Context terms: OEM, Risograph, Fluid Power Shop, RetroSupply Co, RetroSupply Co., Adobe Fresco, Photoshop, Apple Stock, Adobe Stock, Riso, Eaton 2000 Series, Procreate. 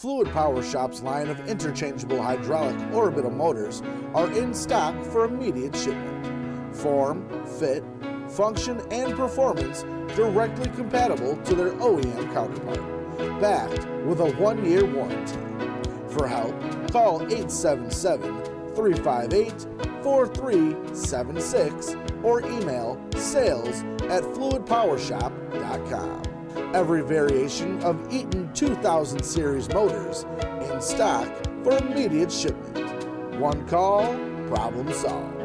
Fluid Power Shop's line of interchangeable hydraulic orbital motors are in stock for immediate shipment. Form, fit, function, and performance directly compatible to their OEM counterpart, backed with a 1-year warranty. For help, call 877-358-4376 or email sales@FluidPowerShop.com. Every variation of Eaton 2000 Series motors in stock for immediate shipment. One call, problem solved.